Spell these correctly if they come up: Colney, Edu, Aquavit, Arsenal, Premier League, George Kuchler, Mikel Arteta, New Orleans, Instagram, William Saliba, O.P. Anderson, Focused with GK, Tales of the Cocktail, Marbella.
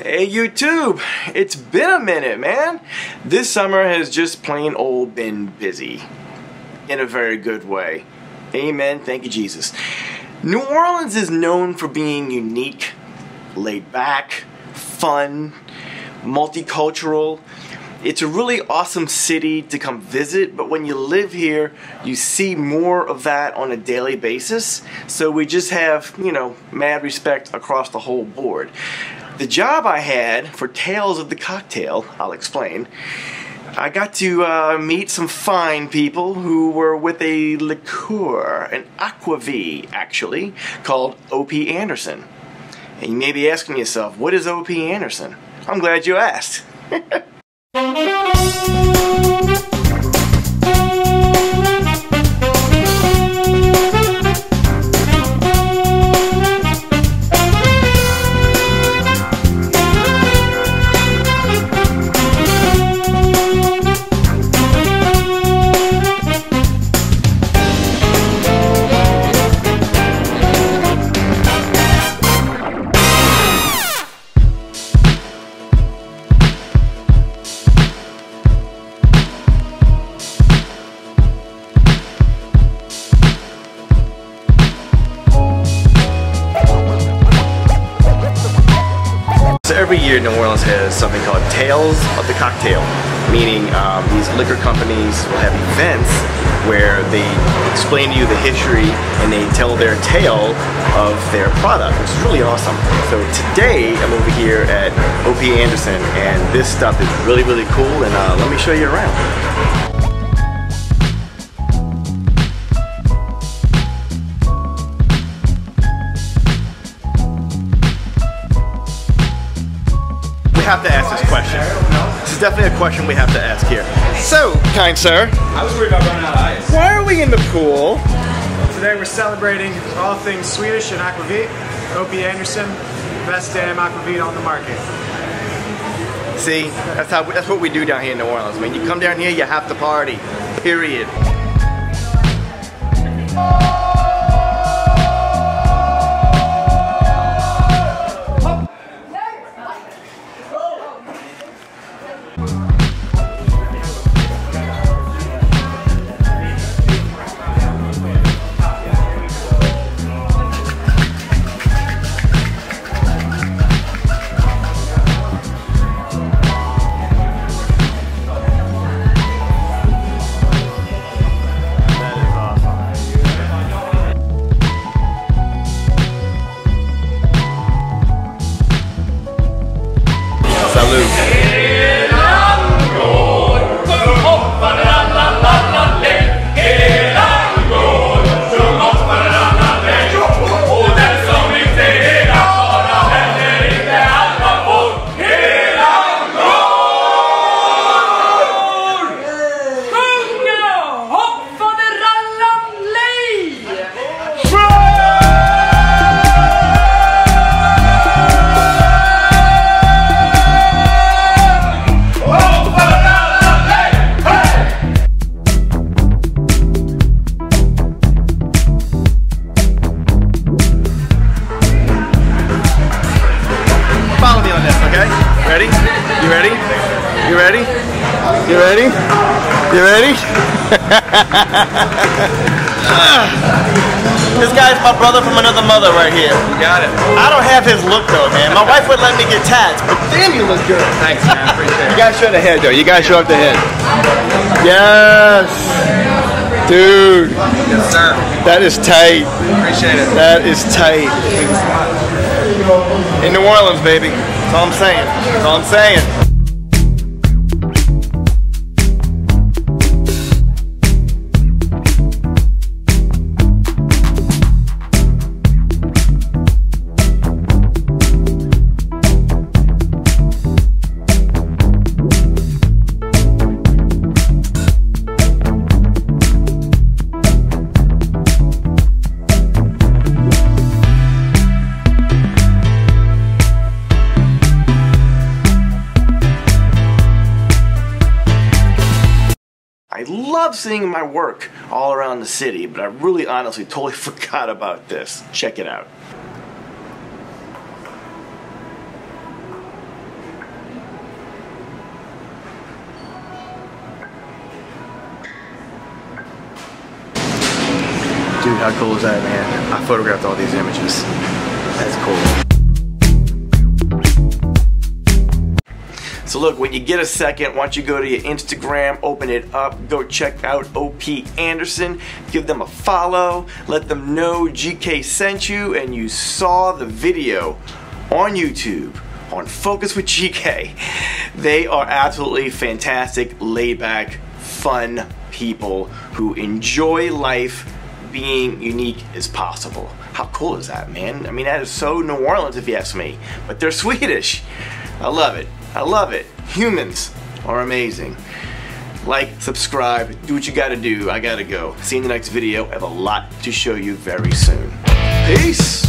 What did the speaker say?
Hey YouTube, it's been a minute, man. This summer has just plain old been busy in a very good way. Amen, thank you Jesus. New Orleans is known for being unique, laid back, fun, multicultural. It's a really awesome city to come visit, but when you live here, you see more of that on a daily basis. So we just have, you know, mad respect across the whole board. The job I had for Tales of the Cocktail, I'll explain, I got to meet some fine people who were with a liqueur, an aquavit actually, called O.P. Anderson. And you may be asking yourself, what is O.P. Anderson? I'm glad you asked. Every year New Orleans has something called Tales of the Cocktail, meaning these liquor companies will have events where they explain to you the history and they tell their tale of their product, which is really awesome. So today I'm over here at O.P. Anderson and this stuff is really, really cool, and let me show you around. We have to ask this question. This is definitely a question we have to ask here. So, kind sir. I was worried about running out of ice. Why are we in the pool? Well, today we're celebrating all things Swedish and aquavit. O.P. Anderson, best damn aquavit on the market. See, that's what we do down here in New Orleans. I mean, you come down here, you have to party. Period. You ready? This guy's my brother from another mother right here. You got it. I don't have his look though, man. My wife would let me get tats, but damn, you look good. Thanks, man. I appreciate it. You gotta show the head though. You gotta show up the head. Yes, dude. Yes, sir. That is tight. Appreciate it. That is tight. In New Orleans, baby. That's all I'm saying. That's all I'm saying. I love seeing my work all around the city, but I really honestly totally forgot about this. Check it out. How cool is that, man? I photographed all these images. That's cool. So look, when you get a second, why don't you go to your Instagram, open it up, go check out O.P. Anderson, give them a follow, let them know GK sent you and you saw the video on YouTube on Focus with GK. They are absolutely fantastic, laid back, fun people who enjoy life being unique as possible. How cool is that, man? I mean, that is so New Orleans if you ask me, but they're Swedish. I love it. I love it. Humans are amazing. Like, subscribe, do what you gotta do. I gotta go. See you in the next video. I have a lot to show you very soon. Peace!